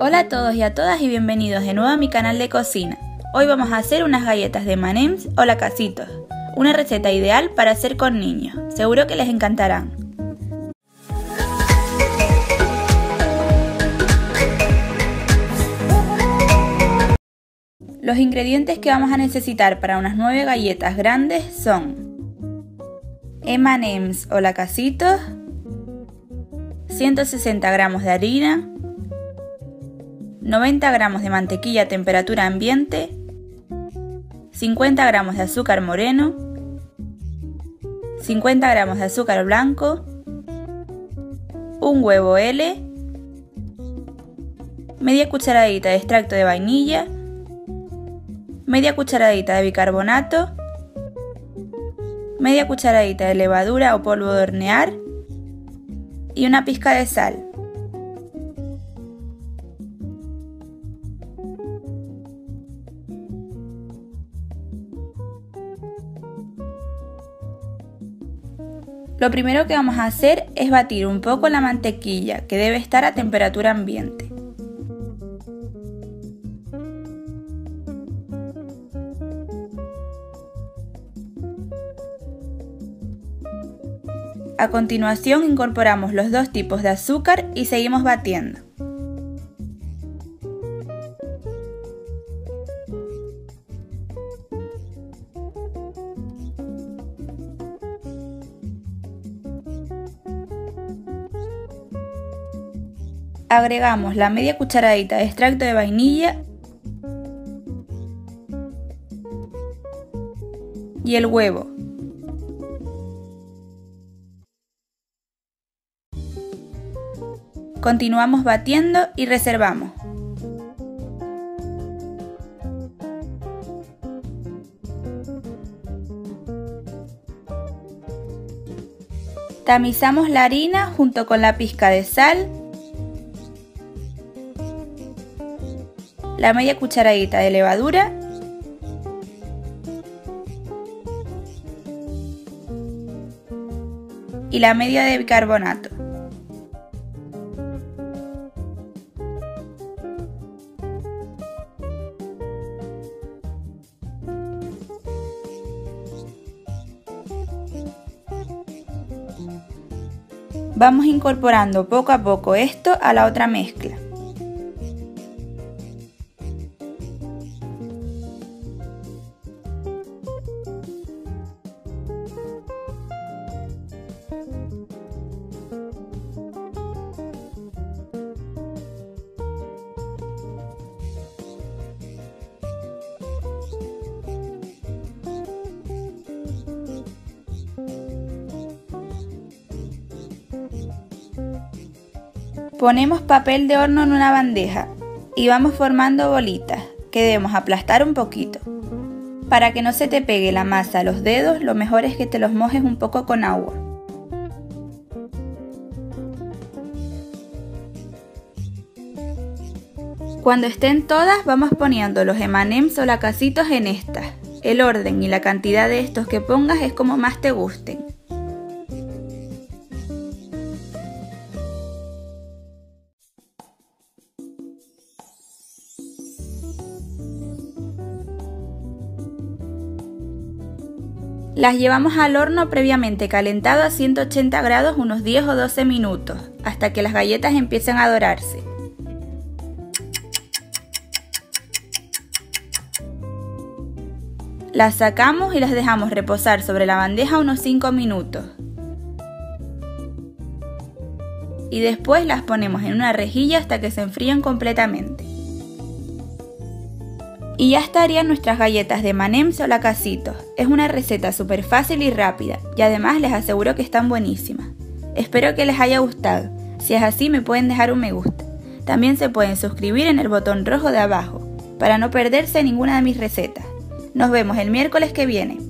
Hola a todos y a todas y bienvenidos de nuevo a mi canal de cocina. Hoy vamos a hacer unas galletas de M&M's o Lacasitos, una receta ideal para hacer con niños, seguro que les encantarán. Los ingredientes que vamos a necesitar para unas 9 galletas grandes son M&M's o Lacasitos, 160 gramos de harina, 90 gramos de mantequilla a temperatura ambiente, 50 gramos de azúcar moreno, 50 gramos de azúcar blanco, un huevo L, media cucharadita de extracto de vainilla, media cucharadita de bicarbonato, media cucharadita de levadura o polvo de hornear y una pizca de sal. Lo primero que vamos a hacer es batir un poco la mantequilla, que debe estar a temperatura ambiente. A continuación incorporamos los dos tipos de azúcar y seguimos batiendo. Agregamos la media cucharadita de extracto de vainilla y el huevo. Continuamos batiendo y reservamos. Tamizamos la harina junto con la pizca de sal, la media cucharadita de levadura y la media de bicarbonato. Vamos incorporando poco a poco esto a la otra mezcla. Ponemos papel de horno en una bandeja y vamos formando bolitas que debemos aplastar un poquito. Para que no se te pegue la masa a los dedos, lo mejor es que te los mojes un poco con agua. Cuando estén todas, vamos poniendo los M&M's o Lacasitos en estas. El orden y la cantidad de estos que pongas es como más te gusten. Las llevamos al horno previamente calentado a 180 grados unos 10 o 12 minutos, hasta que las galletas empiecen a dorarse. Las sacamos y las dejamos reposar sobre la bandeja unos 5 minutos. Y después las ponemos en una rejilla hasta que se enfríen completamente. Y ya estarían nuestras galletas de M&M's o Lacasitos. Es una receta súper fácil y rápida, y además les aseguro que están buenísimas. Espero que les haya gustado. Si es así, me pueden dejar un me gusta. También se pueden suscribir en el botón rojo de abajo, para no perderse ninguna de mis recetas. Nos vemos el miércoles que viene.